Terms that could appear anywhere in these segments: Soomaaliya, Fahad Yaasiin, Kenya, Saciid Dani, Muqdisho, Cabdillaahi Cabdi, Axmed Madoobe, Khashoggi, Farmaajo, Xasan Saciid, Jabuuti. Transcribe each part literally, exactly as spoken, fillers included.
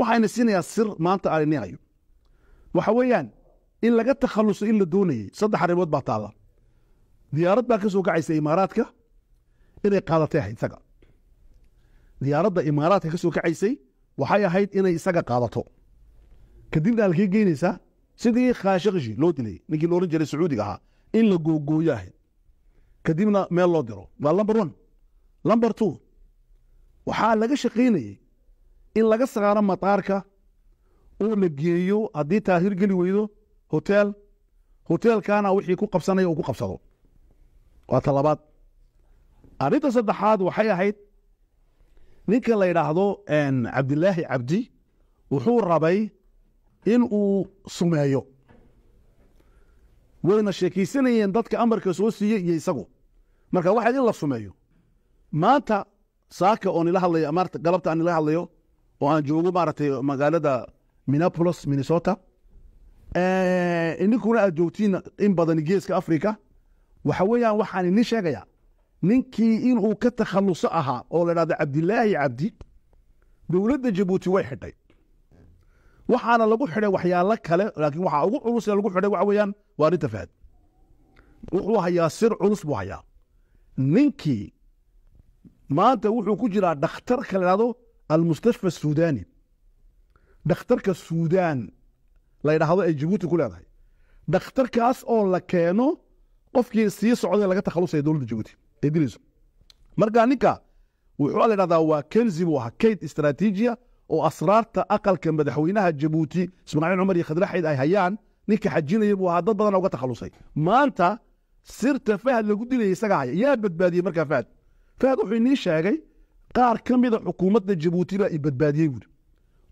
waxayna siinaya sir maanta aan inaayo waxa weeyaan in laga takhaluso in la doonayay saddex arrimood baa taala diyaarad baa ka soo gacaysay imaaraadka inay qaadatay isaga diyaaradda imaaraadka ka soo gacaysay waxay ahayd inay isaga qaadato kadibna halkii geynaysa sidii Khashoggi loo dilay ninkii loo oran jiray Sacuudiga ahaa in la googooyo ahayd kadibna meel loo diro waa number one number two waxaa laga shaqeynayay in laga saaro mataarka oo la geeyo haddii taahir geli weydo hotel hotelkaana wixii ku qabsanaya oo ku qabsado waa talabaad arrinta saddexaad waxay ahayd ninka la yiraahdo een Cabdillaahi Cabdi wuxuu rabay in uu sumeeyo wayna sheekaysanayeen dadka amarka soo siiyay iyo isagu marka waxaad in la sumeeyo maanta saaka oo nila hadlayo amarta galabta aan nila hadlayo oo aan joogo maartay magaalada Minneapolis Minnesota ee ninkuna aad joogtiin in badan geeska Afrika waxa weeyaan waxaan idin sheegayaa ninkii inuu ka takhaluso ahaa oo la yiraahdo Cabdillaahi Cabdi dowladda Jabuuti way xidhay waxaana lagu xidhay waxyaalo kale laakiin waxa ugu culus ee lagu xidhay waxa weeyaan waa arinta Fahad wuxuu hayaa sir culus buu hayaa ninkii maanta wuxuu ku jiraa dhakhtarka la yiraahdo المستشفى السوداني دخترك السودان لا يرحض الجبوتي كلها هاي دخترك اس اون لا كانوا قفكي سي سعودي لا تخلص هي دوله جيبوتي ادريس مرغانيكا وحو لا يرحض وا كنزي و حكيت استراتيجيه او اسرارته اقل كان مدحوينها جيبوتي اسماعيل عمر يا خضر حيد اي هيان نيكا حجينيه بو هاد بدن او تخلصي ما انت سرت فهد لو ديلي اسغا يا بدبادي مركا فهد فهد و ني شيغاي qaar kamida xukuumadda Jabuuti baa badbaadiyay wuri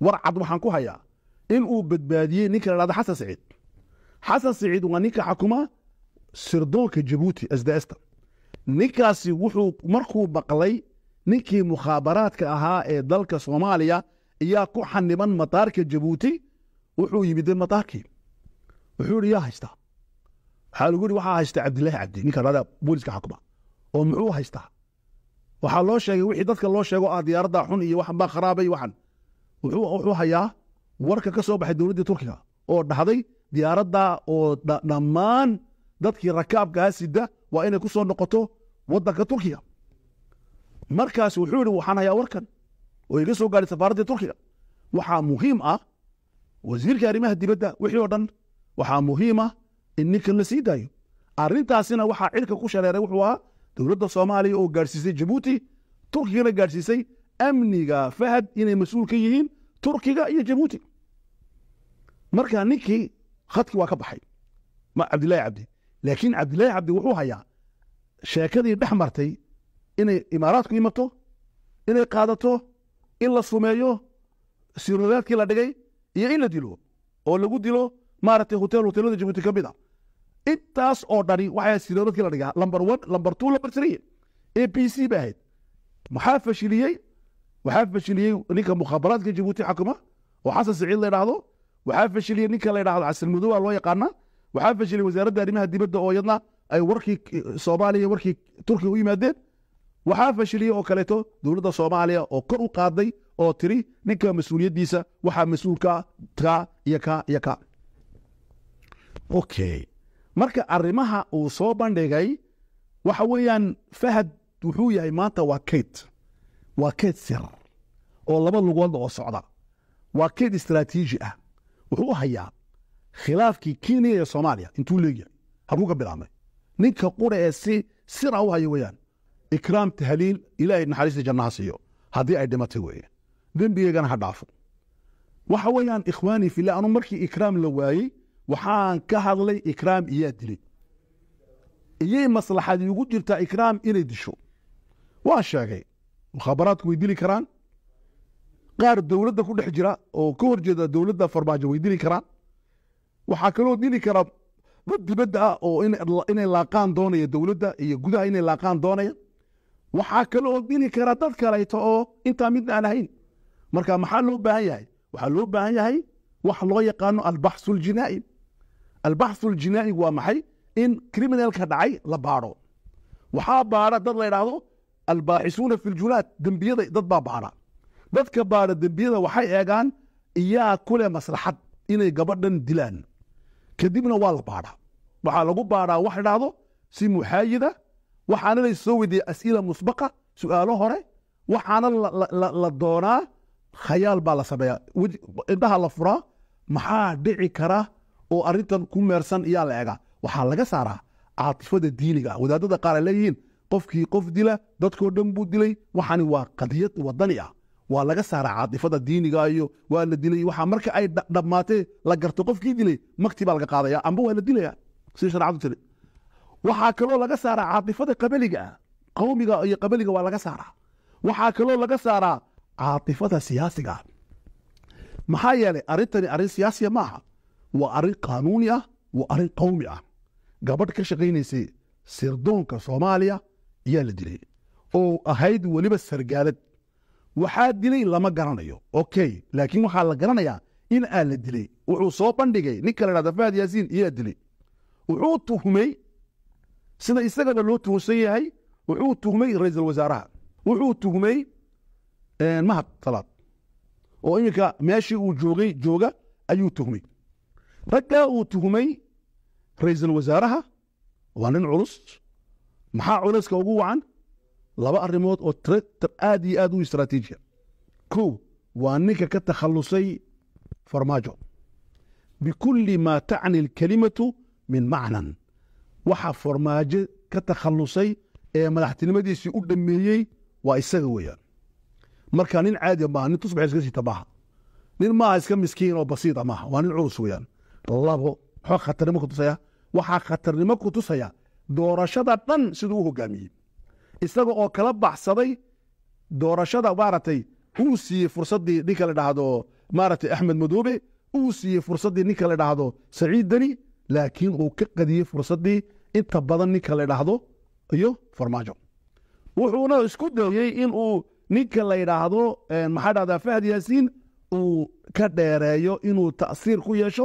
war cad waxaan ku hayaa in uu badbaadiyay ninka la Xasan Saciid Xasan Saciid waa ninka xukuma sirdoonka Jabuuti asdaasta ninkaasi wuxuu markuu baqlay ninkii mukhaabaraadka ahaa ee dalka Soomaaliya ayaa ku xaniban mataarka Jabuuti wuxuu yimid mataarkii wuxuu riyaa haysta waxa lagu yiri waxa haysta Cabdillaahi Cabdi ninka la booliska xukuma oo muxuu haystaa waxaa loo sheegay wixii dadka loo sheego ah diyaaradda xun iyo waxan baa kharaabay waxan wuxuu wuxuu hayaa warka ka soo baxay dawladda Turkiga oo dhahday diyaaradda oo dhamaan dadkii rakaabka sida waa inay ku soo noqoto wadanka Turkiga markaas wuxuu yiri waxaan hayaa warkan oo iga soo gaaray safaaradda Turkiga waxaa muhiim ah wasiirka arrimaha dibadda wixii oo dhan waxaa muhiim ah in ninka la sii daayo arrintaasina waxaa cirka ku shaleeray wuxuu ahaa dowladda Soomaaliya oo gaarsiisay Jabuuti Turkiyana gaarsiisay amniga Fahad inay mas'uul ka yihiin Turkiga iyo Jabuuti marka ninkii khadki waa ka baxay ma Cabdillaahi Cabdi laakiin Cabdillaahi Cabdi wuxuu hayaa sheekadii dhex martay inay imaaraadku imato inay qaadato in la sumeeyo sirraadkii la dhigay iyo in la dilo oo lagu dilo maartay hotel hotelada Jabuuti ka mid ah intaas oo dhari waxay sirdoodkii la dhigaa number one number two number three A P C baad maxaa fashiliyay waxaa fashiliyay ninka mukhaabaraadka Jabuuti xukuma oo Xasan Saciid la yiraahdo waxaa fashiliyay ninka la yiraahdo Casal Madow oo loo yaqaan waxaa fashiliyay wasaaradda arrimaha dibadda oo iyadna ay warkii Soomaaliya warkii Turkiga u yimaadeen waxaa fashiliyay oo kaleeto dawladda Soomaaliya oo kor u qaaday oo tiri ninka mas'uuliyadiisa waxa mas'uulka ka iyo ka iyo ka okay marka arrimaha uu soo bandhigay waxa weeyaan Fahad wuxuu yahay maanta waa keed waa keed sir oo laba lugood oo socda waa keed istaraatiiji ah wuxuu hayaa khilaafkii Kenya iyo Soomaaliya intuu leeyahay hadduu ka bilaabmay ninka quraasi sir ah waxa weeyaan ikraam tahliil ilaahay naxariista jannaha siiyo haddii ay dhimatay weeye dembigana ha dhaafo waxa weeyaan ikhwaani fillah anu markii ikraam la waayay waxaan ka hadlay ikraam iyo dilay iyay maslaxadii ugu jirta ikraam inay disho waa sheegay mukhaabaraadku way dili karaan qaar dawladda ku dhex jira oo ka horjeeda dawladda Farmaajo way dili karaan waxaa kaloo dili kara dad dibadda ah oo inay laaqaan doonaya dawladda iyo gudaha inay laaqaan doonaya waxaa kaloo dili kara dad kaleeto oo intaa mid aan ahayn marka maxaa loo baahan yahay waxaa loo baahan yahay wax loo yaqaano albaxsu aljinaa'i البحث الجنائي هو محي إن كريمنال كدعي لبارو وحابارة ضد ليرادو الباحثون في الجنات دمبيضة ضد بابارة ضد كبارة دمبيضة وحي إيجان iyaa kule maslaxad inay gabadhan dilaan kadibna waa la baadhaa waxa lagu baadhaa wax dhado si muhaayida waxaana la soo weydiiyay as'ila musbaqa su'aalo hore waxaana la doonaa khayaal baa la sameeyaa indhaha la furaa maxaa dhici kara oo arintan ku meersan iyaa la eega waxaa laga saaraa caatifada diiniga wadaadada qaar leeyihiin qofkii qof dila dadkoo dhan buu dilay waxani waa qadiyad wadani ah waa laga saaraa caatifada diiniga iyo waa la dilay waxa marka ay dhammaatay la garto qofkii dilay magtiba laga qaadaya amba waa la dilaya si sharciyadu tiri waxaa kaloo laga saaraa caatifada qabaliga qowmiga iyo qabaliga waa laga saaraa waxaa kaloo laga saaraa caatifada siyaasiga maxaa yeelay arintani arin siyaasiya maaha waa arin qaanuuni ah waa arin qowmi ah gabadh ka shaqaynaysay sirdoonka Soomaaliya ayaa la dilay oo ahayd waliba sargaalad waxaa dilay lama garanayo okay laakiin waxaa la garanayaa in aan la dilay wuxuu soo bandhigay nin kale raada Fahad Yaasiin ayaa dilay wuxuu tuhmay sida isagana loo tuhunsan yahay wuxuu tuhmay ra'iisul wasaaraha wuxuu tuhmay een mahad talaad oo iminka meeshii uu joogay jooga ayuu tuhmay ragga uu tuhmay ra'iisul wasaaraha waa nin culus maxaa culuska ugu wacan laba arrimood oo aad iyo aad u istaraatiiji kow waa ninka ka takhallusay farmaajo bikulli maa tacni alkalimatu min macnan waxa farmaajo ka takhallusay ee madaxtinimadiisii u dhameeyey waa isaga weeyaan marka nin caadi maaha nin tusbax iska siita maaha nin maaha iska miskiin oo basiita maaha waa nin culus weeyaan labo waxaa khatarnimo ku tusaya waxaa khatarnimo ku tusaya doorashada dhan siduu u hogaamiyey isaga oo kala baxsaday doorashada maaratay uu siiyey fursadii ninka la dhahdo maaratay Axmed Madoobe uu siiyey fursadii ninka la dhahdo Saciid Dani laakiin uu ka qadiyey fursadii inta badan ninka la dhahdo iyo Farmaajo wuxuuna isku dayay in uu ninka la dhahdo maxaa dhahdaa Fahad Yaasiin uu ka dheereeyo inuu taasiir ku yeesho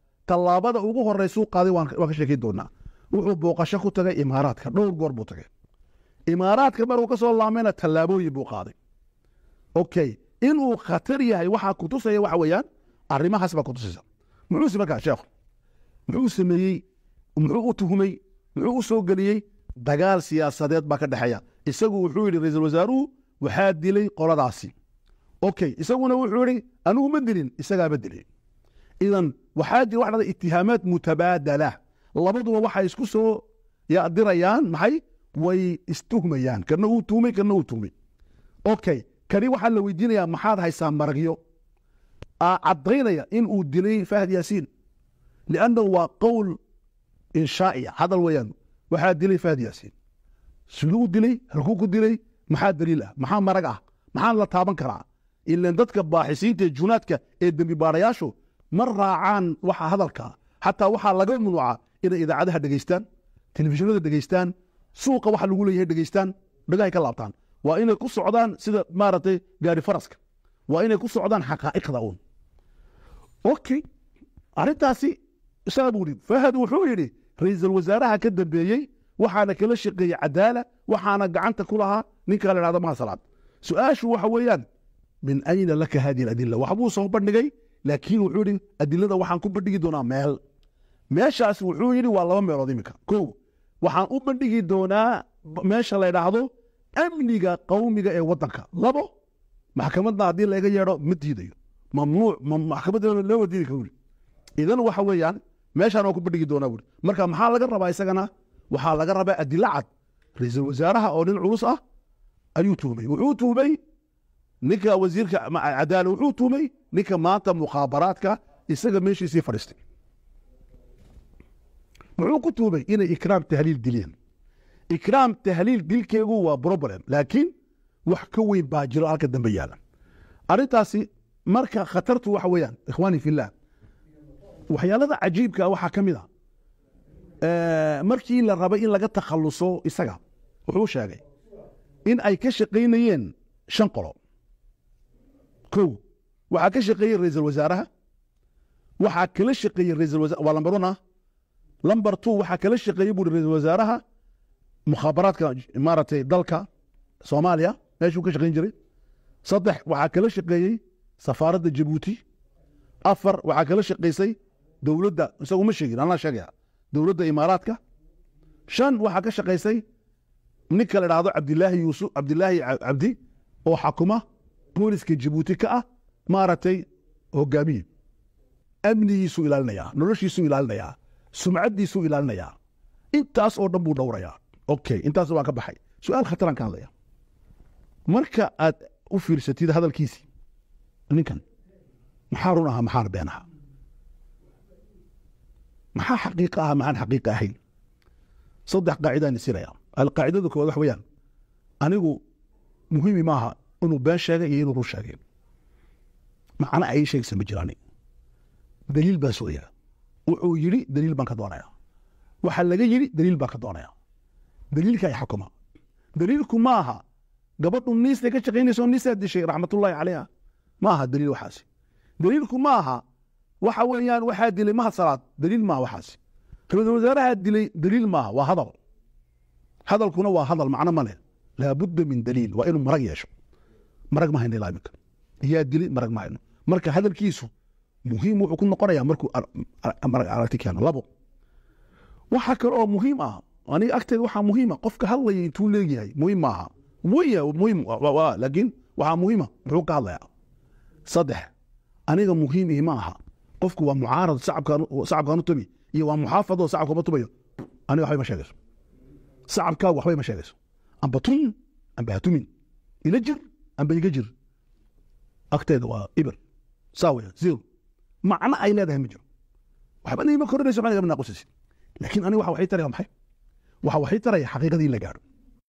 tallaabada ugu horreysuu qaaday waan ka sheekay doonaa wuxuu booqasho ku tagay imaaraadka dhowr goor buu tagay imaaraadka markuu ka soo laamayna tallaabooyin buu qaaday okay inuu khatar yahay waxaa ku tusaya waxa weeyaan arrimahaas baa ku tusaysa muxuu sameeyey sheekhu muxuu sameeyey muxuu u tuhmay muxuu u soo geliyey dagaal siyaasadeed baa ka dhexeeya isagu wuxuu yidhi ra'iisul wasaaruhu waxaa dilay qoladaasi okay isaguna wuxuu yidhi anigu ma dilin isagaaba dilay idan waxaa jira wax dhada ittihaamaad mutabaadala labaduba waxay isku soo yaadirayaan maxay way istuhmayaan kana uu tuhmay kana uu tuhmay okay kani waxaa la weydiinayaa maxaad haysaa maragyo aa caddaynaya in uu dilay Fahad Yaasiin liannahu waa qowl inshaa'iya hadal weeyaan waxaa dilay Fahad Yaasiin siduu dilay halkuu ku dilay maxaa daliil ah maxaa marag ah maxaan la taaban karaa ilaan dadka baaxisiinta junaadka ee dembi baarayaashu ma raacaan waxa hadalka xataa waxaa laga munuucaa inay idaacadaha dhegaystaan telefishinada dhegaystaan suuqa waxa lagu leeyahay dhageystaan dhagahay ka laabtaan waa inay ku socdaan sida maaragtay gaari faraska waa inay ku socdaan xaqaa'iqda uun okay arrintaasi isaga buu yidhi Fahad wuxuu yidhi ra'iisul wasaaraha ka dambeeyey waxaana kala shaqeeyey cadaala waxaana gacanta ku lahaa ninka la dhahdo maha salaad su-aashu waxa weeyaan min ayna laka haadihi aladilla wax buu soo bandhigay laakiin wuxuu yidhi adillada waxaan ku bandhigi doonaa meel meeshaasi wuxuu yidhi waa laba meelood iminka kow waxaan u bandhigi doonaa meesha la yidhaahdo amniga qowmiga ee waddanka labo maxkamadna haddii laga yeedho ma diidayo mamnuuc maxkamadda loo wadiiri ka wuli idan waxa weeyaan meeshaan waan ku bandhigi doonaa wuli marka maxaa laga rabaa isagana waxaa laga rabaa adilo cad ra'iisul wasaaraha oo nin culus ah ayuu tuhmay wuxuu tuhmay ninka wasiirka cadaala wuxuu tuhmay ninka maanta mukhaabaraadka isaga meeshiisii fadhiistay wuxuu ku tuubay inay ikraam tahliil dileen ikraam tahliil dilkeegu waa problem laakiin wax ka weyn baa jiro halka dambe yaala arrintaasi marka khatartu waxa weeyaan ikhwaani fillah waxyaalada cajiibka waxa kamid ah ee markii la raba in laga takhaluso isaga wuxuu sheegay in ay ka shaqeynayeen shan qolo koow waxa ka shaqeeyay ra'iisul wasaaraha waxa kala shaqeeyay ra'iisul wasaaraha wala maruna lambar two waxa kala shaqeeyay buu ra'iisul wasaaraha mukhaabaraadka imaartay dalka Soomaaliya meeshuu ka shaqeyn jiray saddex waxa kala shaqeeyay سفارة جيبوتي أفر وعكلا شقيسي دولة دا نسوي مشيغير أنا شقيع دولة دا إماراتك شان وعكلا شقيسي منك الراضي عبد الله يوسف عبد الله عبدي أو حكومة بوليس كجيبوتي كأ مارتي هجامي أمني يسوي لنا يا نورش يسوي لنا يا سمعتي يسوي لنا يا أنت أصور دبو دورة يا أوكي أنت أصور كبحي سؤال خطران كان ليا مركا أوفر ستيد هذا الكيسي ninkan maxaa run aha maxaa been aha maxaa xaqiiqa ah maxaan xaqiiqa ahayn saddex qaacidaan isiraya alqaacidadu koowaad wax weeyaan anigu muhiimi maaha inuu been sheegay iyo inuu run sheegay macna ay sheegsan ma jiraan daliil baa soo yaraa wuxuu yiri daliil baan ka doonayaa waxaa laga yiri daliil baan ka doonayaa daliilka ay xukuma daliilku maaha gabadhu niisna ka shaqaynayso niisna dishay raxmatullaahi calayha maaha daliil waxaasi daliilku maaha waxa weeyaan waxaa dilay maaha salaad daliil maaha waxaasi ra'iisul wasaaraha dilay daliil maaha waa hadal hadalkuna waa hadal macno ma leh laabudda min daliil waa inuu marag yeesho marag ma hayno ilaa iminka ayaa dilay marag ma hayno marka hadalkiisu muhiim wuxuu ku noqonayaa markuu marag aragti keeno labo waxa kale oo muhiim ah aniga agteeda waxaa muhiim ah qofka hadlaya intuu leeyahay muhiim maaha muya muhiim waa laakiin waxaa muhiim ah muxuu ka hadlayaa صدح أنا مهمي معها قفك ومعارض صعب كانوا صعب كانوا تبي يو محافظة صعب كانوا تبي أنا وحوي مشاكل صعب كانوا وحوي مشاكل أم بطون أم بهتمين يلجر أم بيجر أكتد وإبر ساوية زيرو معنى أي لا ده مجر وحبني ما كرر ليس معنى من ناقص لكن أنا وحوي ترى يوم حي وحوي ترى حقيقة دي اللي جار